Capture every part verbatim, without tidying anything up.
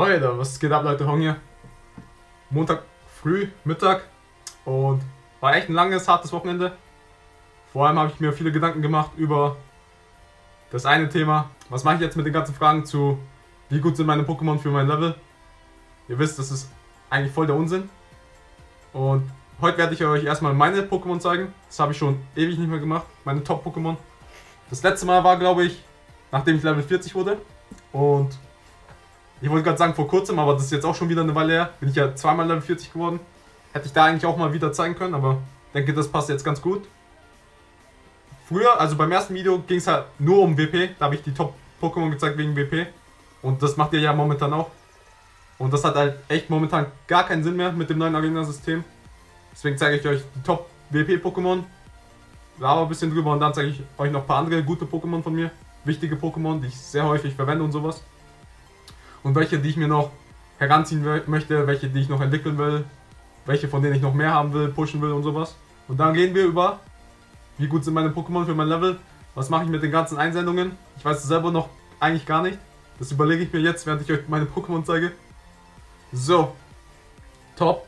Alter, was geht ab, Leute? Hong hier. Montag früh, Mittag, und war echt ein langes, hartes Wochenende. Vor allem habe ich mir viele Gedanken gemacht über das eine Thema. Was mache ich jetzt mit den ganzen Fragen zu, wie gut sind meine Pokémon für mein Level? Ihr wisst, das ist eigentlich voll der Unsinn. Und heute werde ich euch erstmal meine Pokémon zeigen. Das habe ich schon ewig nicht mehr gemacht, meine Top-Pokémon. Das letzte Mal war, glaube ich, nachdem ich Level vierzig wurde. Und ich wollte gerade sagen vor kurzem, aber das ist jetzt auch schon wieder eine Weile her, bin ich ja zweimal Level vierzig geworden. Hätte ich da eigentlich auch mal wieder zeigen können, aber denke, das passt jetzt ganz gut. Früher, also beim ersten Video, ging es halt nur um W P, da habe ich die Top-Pokémon gezeigt wegen W P. Und das macht ihr ja momentan auch. Und das hat halt echt momentan gar keinen Sinn mehr mit dem neuen Arena-System. Deswegen zeige ich euch die Top-W P-Pokémon, laber ein bisschen drüber und dann zeige ich euch noch ein paar andere gute Pokémon von mir. Wichtige Pokémon, die ich sehr häufig verwende und sowas. Und welche, die ich mir noch heranziehen möchte, welche, die ich noch entwickeln will, welche, von denen ich noch mehr haben will, pushen will und sowas. Und dann reden wir über, wie gut sind meine Pokémon für mein Level, was mache ich mit den ganzen Einsendungen. Ich weiß es selber noch eigentlich gar nicht. Das überlege ich mir jetzt, während ich euch meine Pokémon zeige. So, Top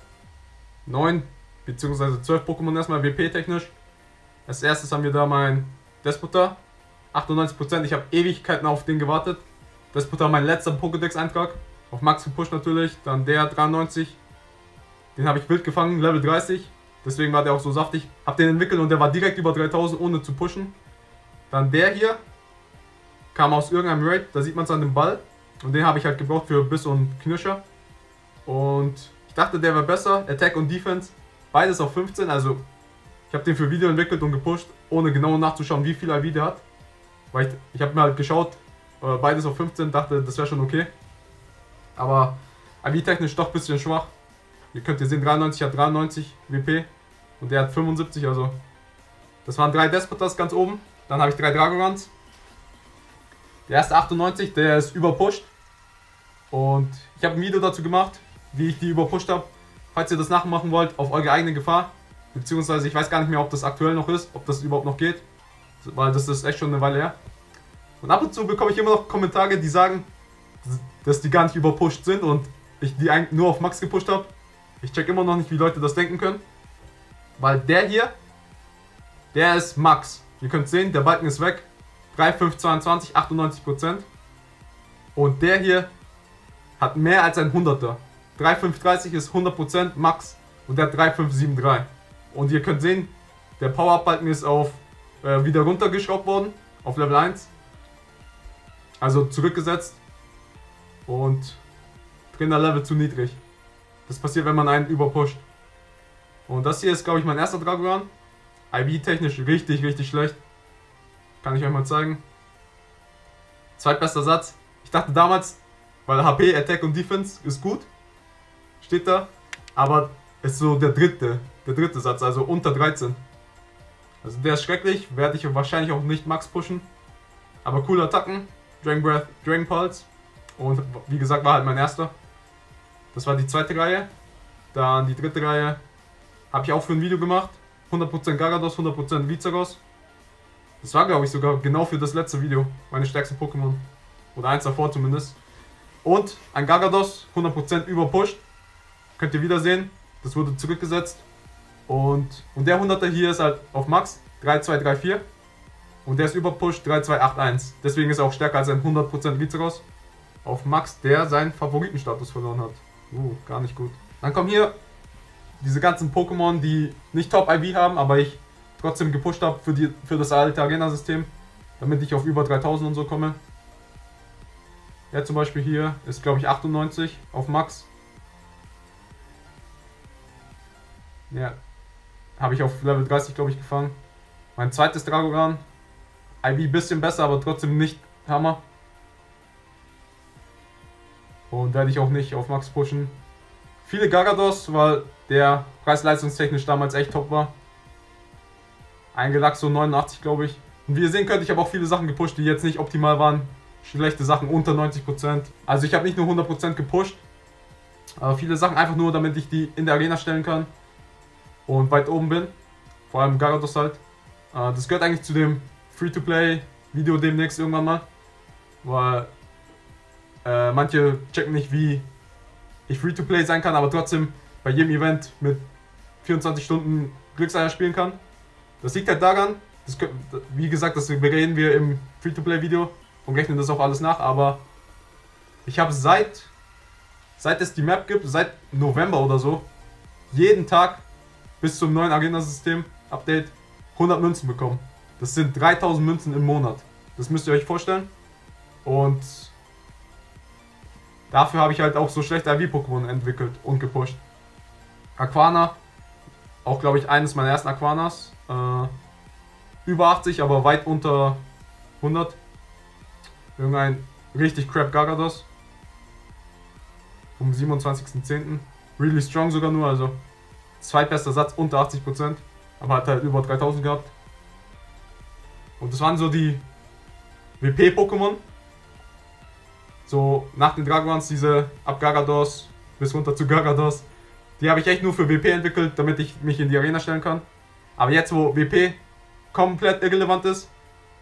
neun bzw. zwölf Pokémon erstmal, W P-technisch. Als erstes haben wir da mein Despotar. achtundneunzig Prozent, ich habe Ewigkeiten auf den gewartet. Despotar mein letzter Pokédex-Eintrag. Auf Max gepusht natürlich. Dann der dreiundneunzig. Den habe ich wild gefangen, Level dreißig. Deswegen war der auch so saftig. Hab den entwickelt und der war direkt über dreitausend, ohne zu pushen. Dann der hier. Kam aus irgendeinem Raid, da sieht man es an dem Ball. Und den habe ich halt gebraucht für Biss und Knirscher. Und ich dachte, der wäre besser. Attack und Defense. Beides auf fünfzehn. Also ich habe den für Video entwickelt und gepusht, ohne genau nachzuschauen, wie viel I V der hat. Weil ich, ich habe mir halt geschaut, äh, beides auf fünfzehn, dachte, das wäre schon okay. Aber I V-technisch doch ein bisschen schwach. Ihr könnt hier sehen, dreiundneunzig hat dreiundneunzig W P und der hat fünfundsiebzig, also das waren drei Despotars ganz oben. Dann habe ich drei Dragorans. Der erste achtundneunzig, der ist überpusht. Und ich habe ein Video dazu gemacht, wie ich die überpusht habe. Falls ihr das nachmachen wollt, auf eure eigene Gefahr. Beziehungsweise ich weiß gar nicht mehr, ob das aktuell noch ist, ob das überhaupt noch geht. Weil das ist echt schon eine Weile her. Und ab und zu bekomme ich immer noch Kommentare, die sagen, dass die gar nicht überpusht sind und ich die eigentlich nur auf Max gepusht habe. Ich check immer noch nicht, wie Leute das denken können. Weil der hier, der ist Max. Ihr könnt sehen, der Balken ist weg. drei, fünf, zweiundzwanzig, achtundneunzig Prozent. Und der hier hat mehr als ein Hunderter. drei, fünf, dreißig ist hundert Prozent Max. Und der hat drei, fünf, sieben, drei. Und ihr könnt sehen, der Power-Up-Balken ist auf äh, wieder runtergeschraubt worden. Auf Level eins. Also zurückgesetzt. Und Trainer-Level zu niedrig. Das passiert, wenn man einen überpusht. Und das hier ist, glaube ich, mein erster Dragoran. I V-technisch richtig, richtig schlecht. Kann ich euch mal zeigen. Zweitbester Satz. Ich dachte damals, weil H P, Attack und Defense ist gut. Steht da. Aber ist so der dritte. Der dritte Satz, also unter dreizehn. Also der ist schrecklich. Werde ich wahrscheinlich auch nicht Max pushen. Aber coole Attacken. Dragon Breath, Dragon Pulse. Und wie gesagt, war halt mein erster. Das war die zweite Reihe. Dann die dritte Reihe habe ich auch für ein Video gemacht. hundert Prozent Gargados, hundert Prozent Vizagos. Das war, glaube ich, sogar genau für das letzte Video. Meine stärksten Pokémon. Oder eins davor zumindest. Und ein Gargados, hundert Prozent überpusht. Könnt ihr wieder sehen. Das wurde zurückgesetzt. Und, und der hunderter hier ist halt auf Max. drei, zwei, drei, vier. Und der ist überpusht. drei, zwei, acht, eins. Deswegen ist er auch stärker als ein hundert Prozent Vizagos. Auf Max, der seinen Favoritenstatus verloren hat. Uh, gar nicht gut. Dann kommen hier diese ganzen Pokémon, die nicht Top-I V haben, aber ich trotzdem gepusht habe für, die, für das alte Arena-System, damit ich auf über dreitausend und so komme. Der zum Beispiel hier ist, glaube ich, achtundneunzig auf Max. Ja, habe ich auf Level dreißig, glaube ich, gefangen. Mein zweites Dragoran. I V ein bisschen besser, aber trotzdem nicht Hammer. Und werde ich auch nicht auf Max pushen. Viele Gargados, weil der preis-leistungstechnisch damals echt top war. Ein Galaxos neunundachtzig, glaube ich. Und wie ihr sehen könnt, ich habe auch viele Sachen gepusht, die jetzt nicht optimal waren. Schlechte Sachen unter neunzig Prozent. Also ich habe nicht nur hundert Prozent gepusht. Aber viele Sachen einfach nur, damit ich die in der Arena stellen kann. Und weit oben bin. Vor allem Gargados halt. Das gehört eigentlich zu dem Free-to-Play-Video demnächst irgendwann mal. Weil Äh, manche checken nicht, wie ich Free-to-Play sein kann, aber trotzdem bei jedem Event mit vierundzwanzig Stunden Glückseier spielen kann. Das liegt halt daran, das können, wie gesagt, das bereden wir im Free-to-Play-Video und rechnen das auch alles nach, aber ich habe seit, seit es die Map gibt, seit November oder so, jeden Tag bis zum neuen Arena-System-Update hundert Münzen bekommen. Das sind dreitausend Münzen im Monat. Das müsst ihr euch vorstellen. Und dafür habe ich halt auch so schlechte I V-Pokémon entwickelt und gepusht. Aquana, auch glaube ich eines meiner ersten Aquanas. Äh, über achtzig, aber weit unter hundert. Irgendein richtig crap Gargados. Vom siebenundzwanzigsten zehnten. Really strong sogar nur, also zweitbester Satz unter achtzig Prozent. Aber hat halt über dreitausend gehabt. Und das waren so die W P-Pokémon. So nach den Dragorans, diese ab Gargados bis runter zu Gargados. Die habe ich echt nur für W P entwickelt, damit ich mich in die Arena stellen kann. Aber jetzt, wo W P komplett irrelevant ist,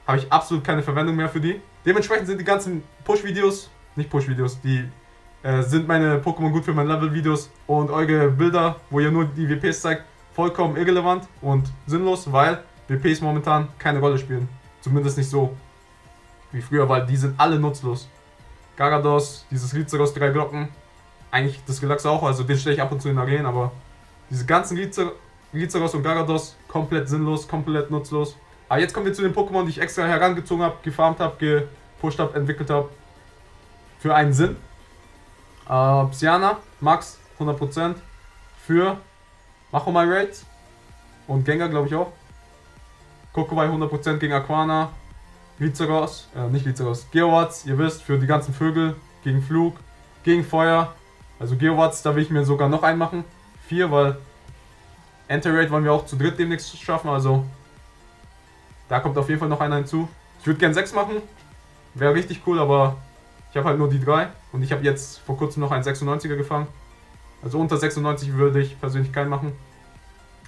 habe ich absolut keine Verwendung mehr für die. Dementsprechend sind die ganzen Push-Videos, nicht Push-Videos, die äh, sind meine Pokémon gut für meine Level-Videos und eure Bilder, wo ihr nur die W Ps zeigt, vollkommen irrelevant und sinnlos, weil W Ps momentan keine Rolle spielen. Zumindest nicht so wie früher, weil die sind alle nutzlos. Gargados, dieses Ritzraus, drei Glocken, eigentlich das Galaxos auch, also den stelle ich ab und zu in Arenen, aber diese ganzen Ritzraus und Gargados, komplett sinnlos, komplett nutzlos. Aber jetzt kommen wir zu den Pokémon, die ich extra herangezogen habe, gefarmt habe, gepusht habe, entwickelt habe. Für einen Sinn. Äh, Psiana, Max, hundert Prozent. Für Machomei Raid und Gengar, glaube ich auch. Kokowai hundert Prozent gegen Aquana. Vizagos, äh, nicht Vizagos, Geowatz, ihr wisst, für die ganzen Vögel, gegen Flug, gegen Feuer. Also Geowatz, da will ich mir sogar noch einen machen. Vier, weil Enterrate wollen wir auch zu dritt demnächst schaffen, also da kommt auf jeden Fall noch einer hinzu. Ich würde gern sechs machen, wäre richtig cool, aber ich habe halt nur die drei und ich habe jetzt vor kurzem noch einen sechsundneunziger gefangen. Also unter sechsundneunzig würde ich persönlich keinen machen.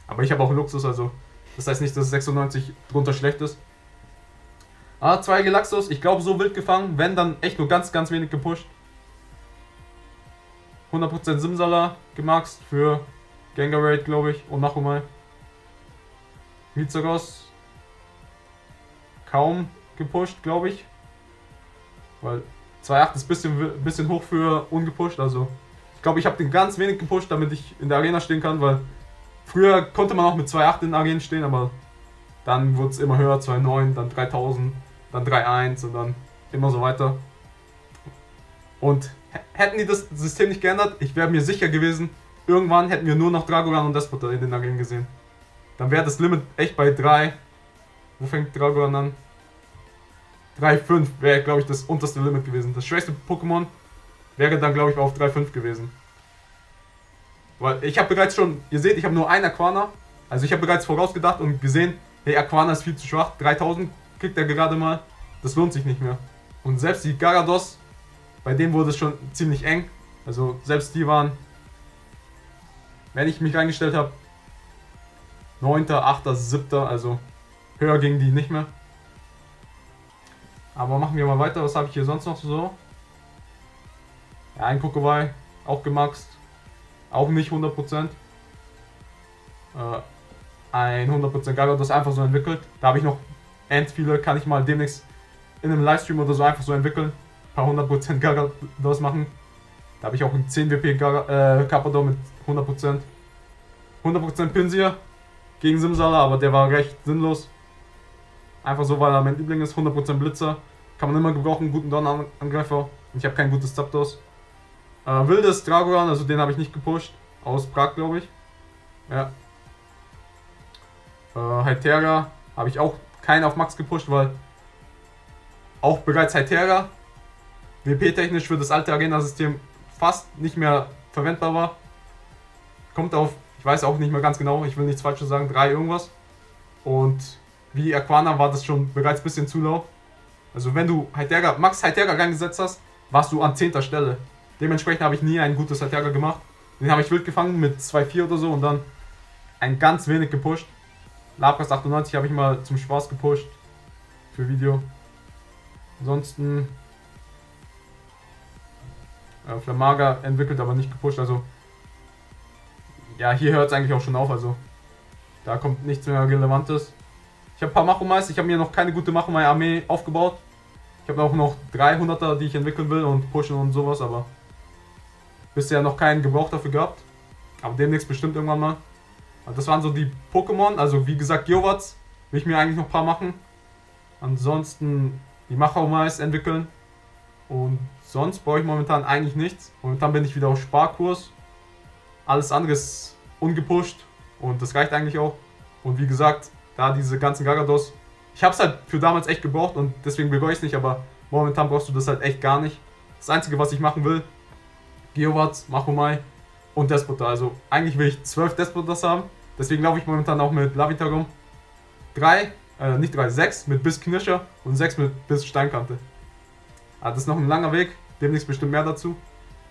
Aber ich habe auch Luxus, also das heißt nicht, dass sechsundneunzig drunter schlecht ist. Ah, zwei Galaxos, ich glaube so wild gefangen, wenn dann echt nur ganz, ganz wenig gepusht. hundert Prozent Simsala gemaxt für Gengar Raid, glaube ich, und Machomei. Vizagos kaum gepusht, glaube ich. Weil zwei Komma acht ist ein bisschen, bisschen hoch für ungepusht, also ich glaube, ich habe den ganz wenig gepusht, damit ich in der Arena stehen kann, weil früher konnte man auch mit zwei Komma acht in der Arena stehen, aber dann wurde es immer höher, zwei Komma neun, dann dreitausend, dann drei Komma eins und dann immer so weiter. Und hätten die das System nicht geändert, ich wäre mir sicher gewesen, irgendwann hätten wir nur noch Dragoran und Despotar in den Arenen gesehen. Dann wäre das Limit echt bei drei. Wo fängt Dragoran an? drei Komma fünf wäre, glaube ich, das unterste Limit gewesen. Das schwächste Pokémon wäre dann, glaube ich, auf drei Komma fünf gewesen. Weil ich habe bereits schon, ihr seht, ich habe nur einen Aquana. Also ich habe bereits vorausgedacht und gesehen, hey, Aquana ist viel zu schwach, dreitausend kriegt er gerade mal, das lohnt sich nicht mehr. Und selbst die Gargados, bei denen wurde es schon ziemlich eng, also selbst die waren, wenn ich mich reingestellt habe, neunter, achter, siebter, also höher gingen die nicht mehr. Aber machen wir mal weiter, was habe ich hier sonst noch so? Ja, ein Kokowai, auch gemaxt, auch nicht hundert Prozent. Äh, Ein hundert Prozent Gargados einfach so entwickelt. Da habe ich noch end viele, kann ich mal demnächst in einem Livestream oder so einfach so entwickeln. Ein paar hundert Prozent Gargados machen. Da habe ich auch einen zehn W P Gar äh, Kaperdor mit hundert Prozent. hundert Prozent Pinsir gegen Simsala, aber der war recht sinnlos. Einfach so, weil er mein Liebling ist. hundert Prozent Blitzer. Kann man immer gebrauchen, guten Donnerangreifer. Und ich habe kein gutes Zapdos. Äh, wildes Dragoran, also den habe ich nicht gepusht. Aus Prag, glaube ich. Ja. Uh, Heiteira habe ich auch keinen auf Max gepusht, weil auch bereits Heiteira W P-technisch für das alte Arena-System fast nicht mehr verwendbar war. Kommt auf, ich weiß auch nicht mehr ganz genau, ich will nichts Falsches sagen, drei irgendwas. Und wie Aquana war das schon bereits ein bisschen zu low. Also wenn du Heiteira, Max Heiteira reingesetzt hast, warst du an zehnter Stelle. Dementsprechend habe ich nie ein gutes Heiteira gemacht. Den habe ich wild gefangen mit zwei Komma vier oder so und dann ein ganz wenig gepusht. Lapras achtundneunzig habe ich mal zum Spaß gepusht für Video. Ansonsten Äh, Flamaga entwickelt, aber nicht gepusht, also ja, hier hört es eigentlich auch schon auf, also da kommt nichts mehr Relevantes. Ich habe ein paar Machomeis, ich habe mir noch keine gute Machomei-Armee aufgebaut. Ich habe auch noch dreihunderter, die ich entwickeln will und pushen und sowas, aber bisher noch keinen Gebrauch dafür gehabt. Aber demnächst bestimmt irgendwann mal. Also das waren so die Pokémon, also wie gesagt Geowatz will ich mir eigentlich noch ein paar machen. Ansonsten die Machomeis entwickeln und sonst brauche ich momentan eigentlich nichts. Momentan bin ich wieder auf Sparkurs. Alles andere ist ungepusht und das reicht eigentlich auch. Und wie gesagt, da diese ganzen Gargados, ich habe es halt für damals echt gebraucht und deswegen bereue ich es nicht, aber momentan brauchst du das halt echt gar nicht. Das einzige, was ich machen will, Geowatz, Machomei und Despotar. Also eigentlich will ich zwölf Despotars haben, deswegen laufe ich momentan auch mit Lavita rum. drei, äh nicht drei, sechs mit Biss Knirscher und sechs mit Biss Steinkante. Ah, das ist noch ein langer Weg, demnächst bestimmt mehr dazu.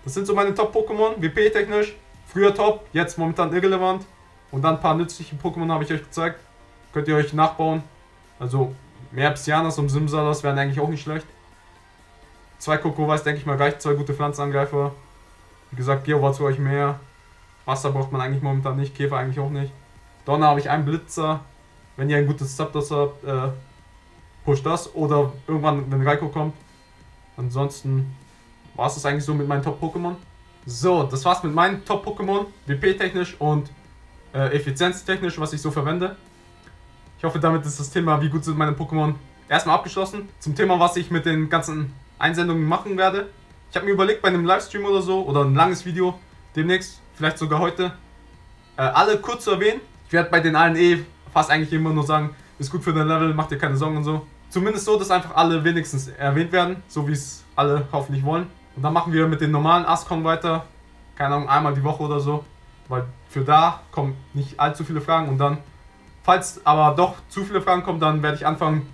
Das sind so meine Top-Pokémon, W P-technisch. Früher top, jetzt momentan irrelevant. Und dann ein paar nützliche Pokémon habe ich euch gezeigt. Könnt ihr euch nachbauen. Also mehr Psianas und Simsalas wären eigentlich auch nicht schlecht. Zwei Kokowais denke ich mal reicht, zwei gute Pflanzenangreifer. Wie gesagt, Geowatz für euch mehr. Wasser braucht man eigentlich momentan nicht, Käfer eigentlich auch nicht. Donner habe ich einen Blitzer. Wenn ihr ein gutes Zapdos habt, äh, push das. Oder irgendwann, wenn Raikou kommt. Ansonsten war es das eigentlich so mit meinen Top-Pokémon. So, das war's mit meinen Top-Pokémon, W P-technisch und äh, Effizienz-technisch, was ich so verwende. Ich hoffe, damit ist das Thema, wie gut sind meine Pokémon, erstmal abgeschlossen. Zum Thema, was ich mit den ganzen Einsendungen machen werde. Ich habe mir überlegt, bei einem Livestream oder so, oder ein langes Video, demnächst, vielleicht sogar heute, äh, alle kurz zu erwähnen. Ich werde bei den allen eh fast eigentlich immer nur sagen, ist gut für dein Level, macht dir keine Sorgen und so. Zumindest so, dass einfach alle wenigstens erwähnt werden, so wie es alle hoffentlich wollen. Und dann machen wir mit den normalen Ascon weiter, keine Ahnung, einmal die Woche oder so, weil für da kommen nicht allzu viele Fragen und dann, falls aber doch zu viele Fragen kommen, dann werde ich anfangen,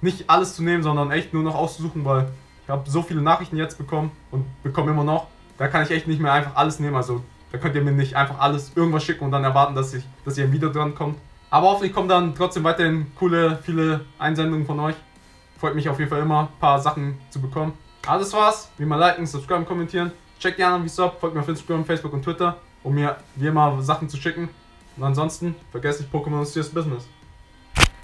nicht alles zu nehmen, sondern echt nur noch auszusuchen, weil ich habe so viele Nachrichten jetzt bekommen und bekomme immer noch, da kann ich echt nicht mehr einfach alles nehmen, also da könnt ihr mir nicht einfach alles irgendwas schicken und dann erwarten, dass, ich, dass ihr ein Video dran kommt. Aber hoffentlich kommen dann trotzdem weiterhin coole, viele Einsendungen von euch, freut mich auf jeden Fall immer, ein paar Sachen zu bekommen. Also das war's, wie immer liken, subscriben, kommentieren, checkt die anderen wie es ab, folgt mir auf Instagram, Facebook und Twitter, um mir wie immer Sachen zu schicken. Und ansonsten, vergesst nicht, Pokémon ist your business.